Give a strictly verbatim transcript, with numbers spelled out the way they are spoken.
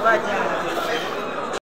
Right now.